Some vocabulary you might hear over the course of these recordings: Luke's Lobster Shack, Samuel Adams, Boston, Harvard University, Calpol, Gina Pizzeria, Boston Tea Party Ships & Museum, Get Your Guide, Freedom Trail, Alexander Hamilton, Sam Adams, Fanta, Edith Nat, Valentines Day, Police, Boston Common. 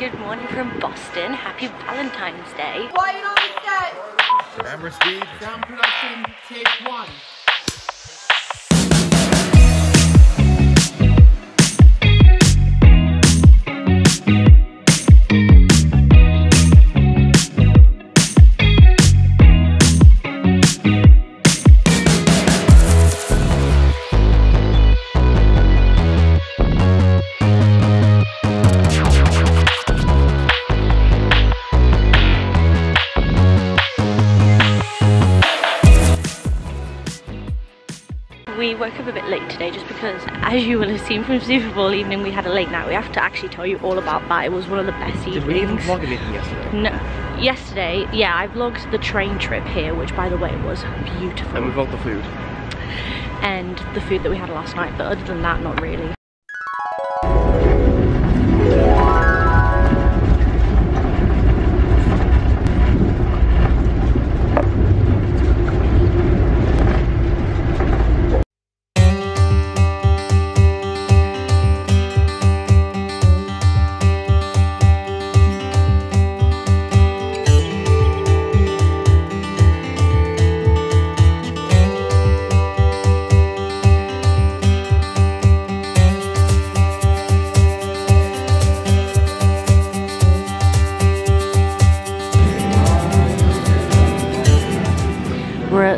good morning from Boston. Happy Valentine's Day. Why on set? Camera speed. Sound production, take one. We woke up a bit late today just because, as you will have seen from Super Bowl evening, we had a late night. We have to actually tell you all about that. It was one of the best evenings. Did we even vlog anything yesterday? No. Yesterday, yeah, I vlogged the train trip here, which by the way was beautiful. And we vlogged the food. And the food that we had last night, but other than that, not really.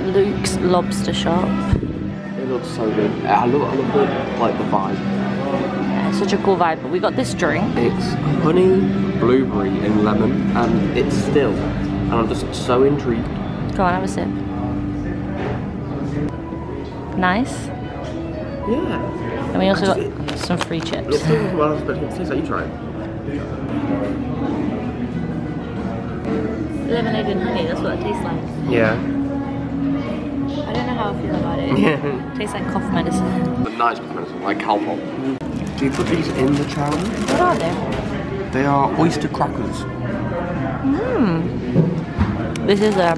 Luke's Lobster Shop. It looks so good. I love the, like, the vibe. Yeah, it's such a cool vibe. But we got this drink. It's honey, blueberry and lemon, and it's still. And I'm just so intrigued. Go on, have a sip. Nice. Yeah. And we also got some free chips. It's still well expected. It tastes like you try it. Lemonade and honey. That's what it tastes like. Yeah. I don't know how I feel about it. Yeah. Tastes like cough medicine. The nice cough medicine, like Calpol. Do you put these in the chowder? What are they? They are oyster crackers. Mmm. This is a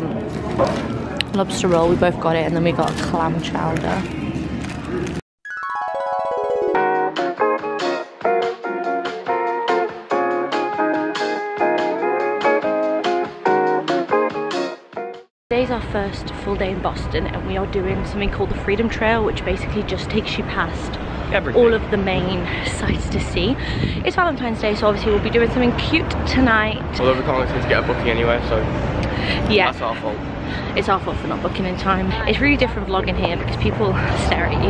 lobster roll. We both got it, and then we got a clam chowder. Today's our first full day in Boston, and we are doing something called the Freedom Trail, which basically just takes you past all of the main sites to see. It's Valentine's Day, so obviously we'll be doing something cute tonight. Although we can't seem to get a booking anywhere, so yeah, that's our fault. It's our fault for not booking in time. It's really different vlogging here because people stare at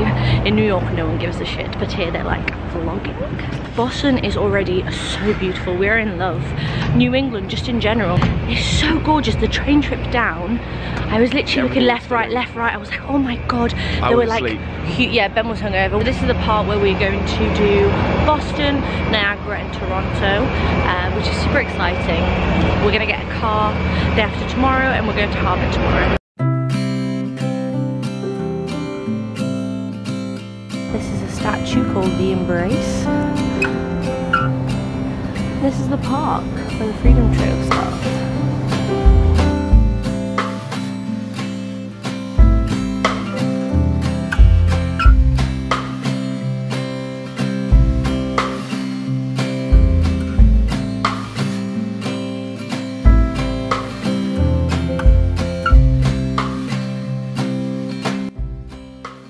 you. In New York, no one gives a shit, but here they're like vlogging. Boston is already so beautiful. We're in love. New England, just in general, is so gorgeous. The train trip down, I was literally looking left, right. I was like, oh my god. There were like, yeah, Ben was hungover. This is the part where we're going to do Boston, Niagara, and Toronto, which is super exciting. We're gonna get a car day after tomorrow, and we're going to Harvard tomorrow. This is a statue called The Embrace. This is the park where the Freedom Trail starts.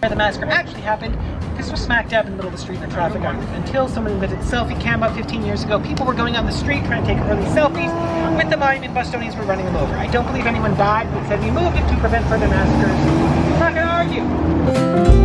The massacre actually happened because we're smack dab in the middle of the street and the traffic on until someone invented selfie cam about 15 years ago. People were going on the street trying to take early selfies with the monument. Bostonians were running them over. I don't believe anyone died, but said we moved it to prevent further massacres. I'm not gonna argue.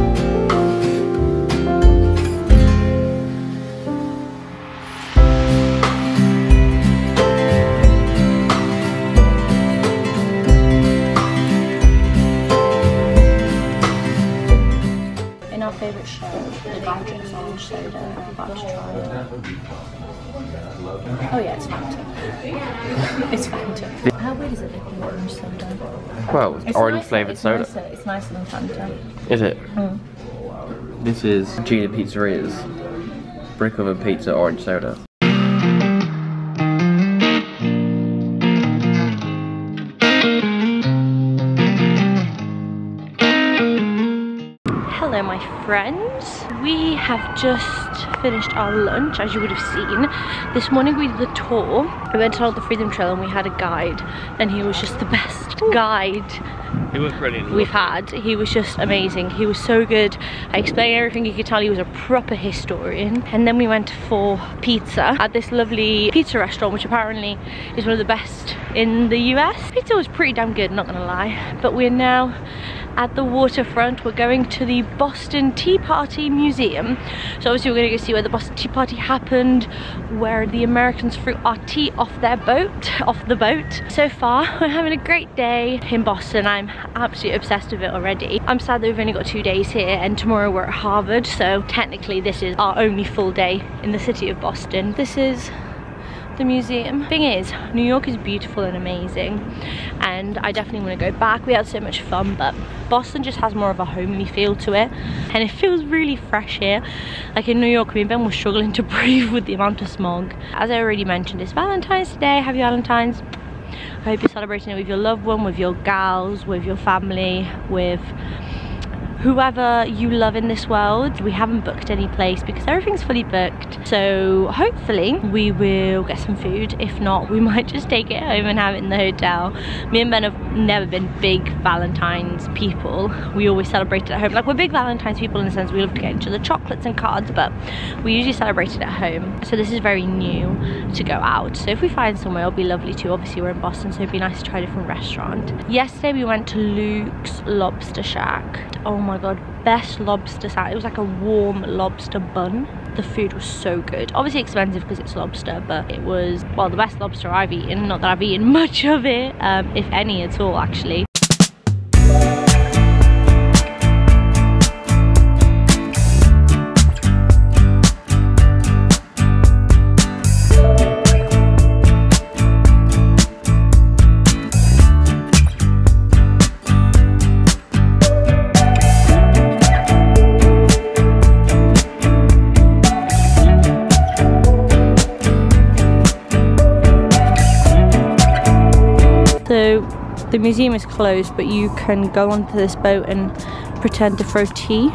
Favorite show, the guy drinks orange soda, and I'm about to try it. Oh yeah, it's Fanta. It's Fanta. How weird is it with orange soda? Well, it's orange flavoured soda. It's nicer than Fanta. Is it? Mm. This is Gina Pizzeria's brick oven pizza orange soda. Hello my friends, we have just finished our lunch. As you would have seen this morning, we did the tour. We went on the Freedom Trail and we had a guide, and he was just the best guide he was brilliant we've had. He was just amazing. He was so good. I explained everything you could tell. He was a proper historian. And then we went for pizza at this lovely pizza restaurant, which apparently is one of the best in the US. Pizza was pretty damn good, not gonna lie. But we're now at the waterfront. We're going to the Boston Tea Party Museum. So obviously we're gonna go see where the Boston Tea Party happened, where the Americans threw our tea off the boat. So far, we're having a great day in Boston. I'm absolutely obsessed with it already. I'm sad that we've only got 2 days here, and tomorrow we're at Harvard, so technically this is our only full day in the city of Boston. This is the museum. Thing is, New York is beautiful and amazing, and I definitely want to go back. We had so much fun, but Boston just has more of a homely feel to it, and it feels really fresh here. Like in New York, me and Ben were struggling to breathe with the amount of smog. As I already mentioned, it's Valentine's Day. Happy Valentine's. I hope you're celebrating it with your loved one, with your gals, with your family, with whoever you love in this world. We haven't booked any place because everything's fully booked, so hopefully we will get some food. If not, we might just take it home and have it in the hotel. Me and Ben have never been big Valentine's people. We always celebrate it at home. Like, we're big Valentine's people in the sense we love to get each other chocolates and cards, but we usually celebrate it at home. So this is very new to go out, so if we find somewhere it'll be lovely too. Obviously we're in Boston, so it'd be nice to try a different restaurant. Yesterday we went to Luke's Lobster Shack. Oh my god, best lobster salad. It was like a warm lobster bun. The food was so good. Obviously expensive because it's lobster, but it was, well, the best lobster I've eaten. Not that I've eaten much of it, if any at all actually. The museum is closed, but you can go onto this boat and pretend to throw tea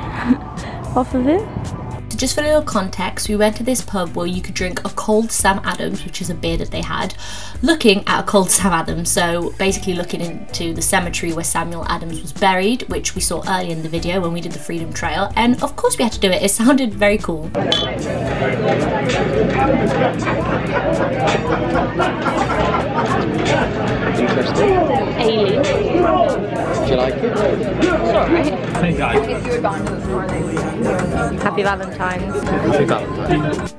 off of it. So just for a little context, we went to this pub where you could drink a cold Sam Adams, which is a beer that they had, looking at a cold Sam Adams. So basically looking into the cemetery where Samuel Adams was buried, which we saw earlier in the video when we did the Freedom Trail. And of course we had to do it. It sounded very cool. Aileen. Do you like it? Sorry. Happy Valentine's. Happy Valentine's.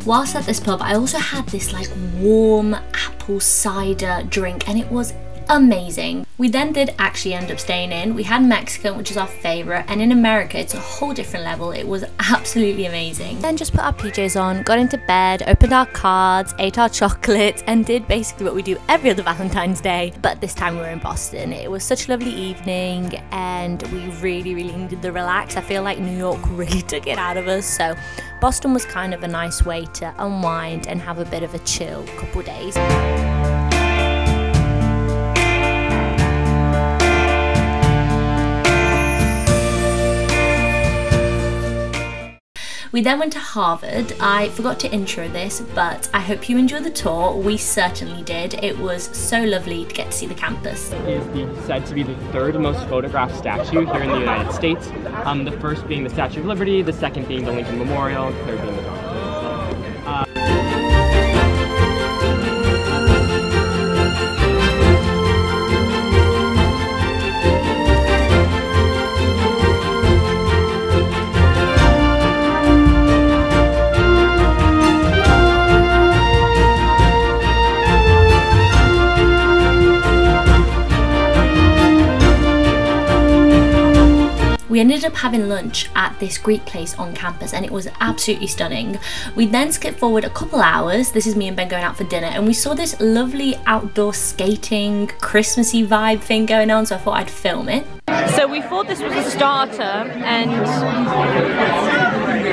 Whilst at this pub, I also had this like warm apple cider drink, and it was amazing. We then did actually end up staying in. We had Mexican, which is our favourite, and in America it's a whole different level. It was absolutely amazing. Then just put our PJs on, got into bed, opened our cards, ate our chocolates, and did basically what we do every other Valentine's Day, but this time we were in Boston. It was such a lovely evening, and we really needed the relax. I feel like New York really took it out of us, so Boston was kind of a nice way to unwind and have a bit of a chill couple days. We then went to Harvard. I forgot to intro this, but I hope you enjoyed the tour. We certainly did. It was so lovely to get to see the campus. It is said to be the third most photographed statue here in the United States. The first being the Statue of Liberty, the second being the Lincoln Memorial, the third being the Boston. We ended up having lunch at this Greek place on campus, and it was absolutely stunning. We then skipped forward a couple hours. This is me and Ben going out for dinner, and we saw this lovely outdoor skating, Christmassy vibe thing going on, so I thought I'd film it. So we thought this was a starter, and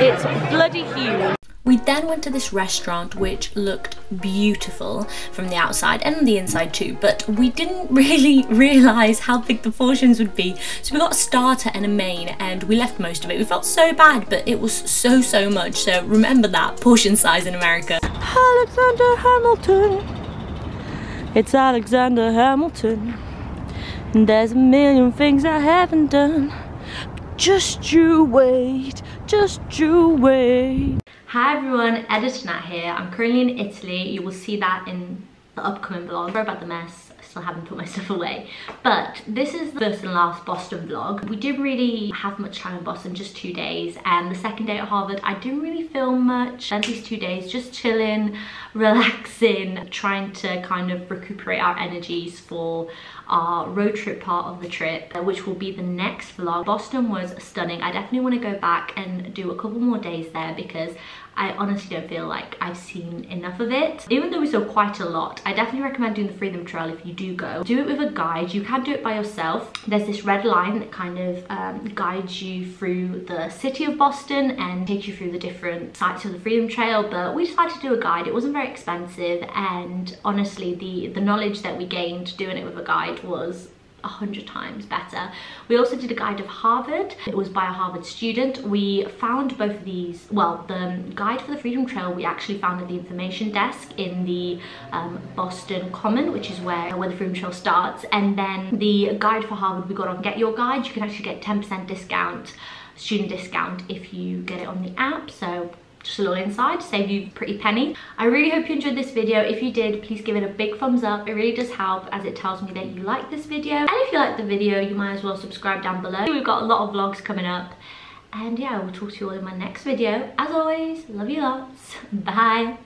it's bloody huge. We then went to this restaurant which looked beautiful from the outside and the inside too, but we didn't really realise how big the portions would be, so we got a starter and a main and we left most of it. We felt so bad, but it was so much, so remember that portion size in America. Alexander Hamilton, it's Alexander Hamilton, and there's a million things I haven't done, but just you wait, just you wait. Hi everyone, Edith Nat here. I'm currently in Italy. You will see that in the upcoming vlog. Sorry about the mess, I still haven't put my stuff away. But this is the first and last Boston vlog. We didn't really have much time in Boston, just 2 days. And the second day at Harvard, I didn't really film much. Spent these 2 days just chilling, relaxing, trying to kind of recuperate our energies for our road trip part of the trip, which will be the next vlog. Boston was stunning. I definitely want to go back and do a couple more days there because I honestly don't feel like I've seen enough of it. Even though we saw quite a lot, I definitely recommend doing the Freedom Trail if you do go. Do it with a guide. You can do it by yourself. There's this red line that kind of guides you through the city of Boston and takes you through the different sites of the Freedom Trail, but we decided to do a guide. It wasn't very expensive, and honestly the knowledge that we gained doing it with a guide was 100 times better. We also did a guide of Harvard. It was by a Harvard student. We found both of these, well, the guide for the Freedom Trail we actually found at the information desk in the Boston Common, which is where the Freedom Trail starts, and then the guide for Harvard we got on Get Your Guide. You can actually get 10% discount, student discount, if you get it on the app, so just a little inside, save you a pretty penny. I really hope you enjoyed this video. If you did, please give it a big thumbs up. It really does help as it tells me that you like this video. And if you like the video, you might as well subscribe down below. We've got a lot of vlogs coming up. And yeah, I will talk to you all in my next video. As always, love you lots. Bye.